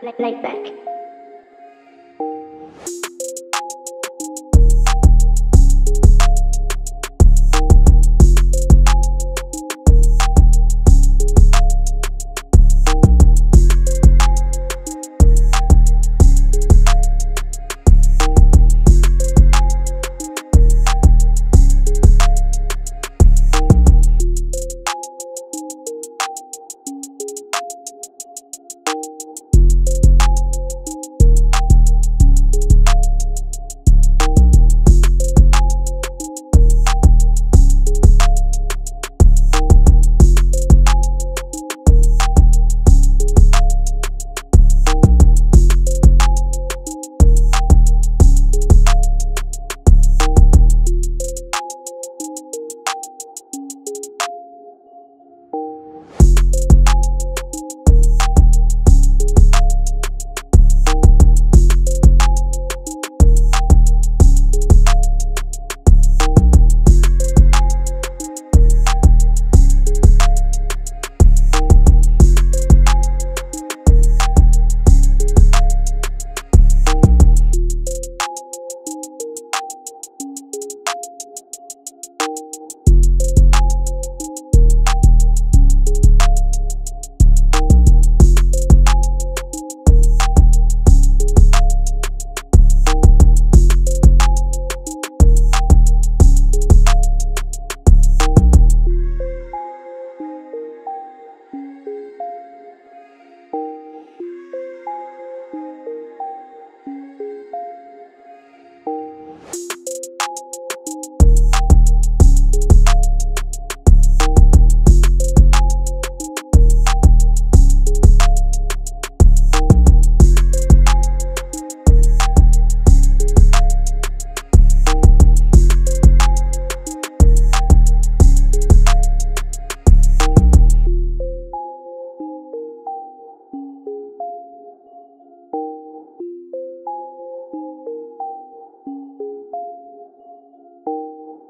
Playback.